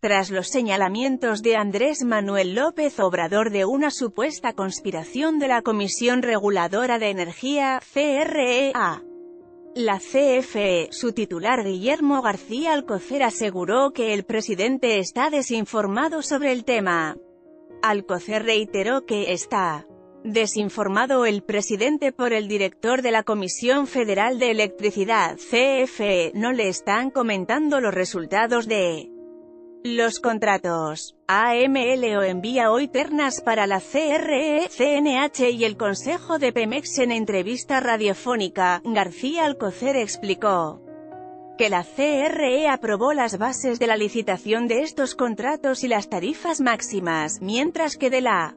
Tras los señalamientos de Andrés Manuel López Obrador de una supuesta conspiración de la Comisión Reguladora de Energía, CREA, la CFE, su titular Guillermo García Alcocer aseguró que el presidente está desinformado sobre el tema. Alcocer reiteró que está desinformado el presidente por el director de la Comisión Federal de Electricidad, CFE, no le están comentando los resultados de los contratos. AMLO envía hoy ternas para la CRE, CNH y el Consejo de Pemex. En entrevista radiofónica, García Alcocer explicó que la CRE aprobó las bases de la licitación de estos contratos y las tarifas máximas, mientras que de la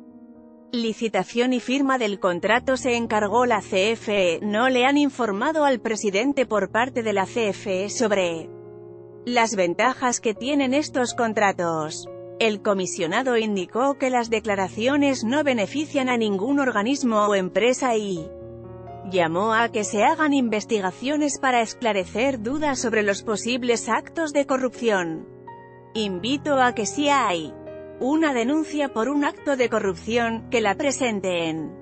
licitación y firma del contrato se encargó la CFE. No le han informado al presidente por parte de la CFE sobre las ventajas que tienen estos contratos. El comisionado indicó que las declaraciones no benefician a ningún organismo o empresa y llamó a que se hagan investigaciones para esclarecer dudas sobre los posibles actos de corrupción. Invito a que si hay una denuncia por un acto de corrupción, que la presenten.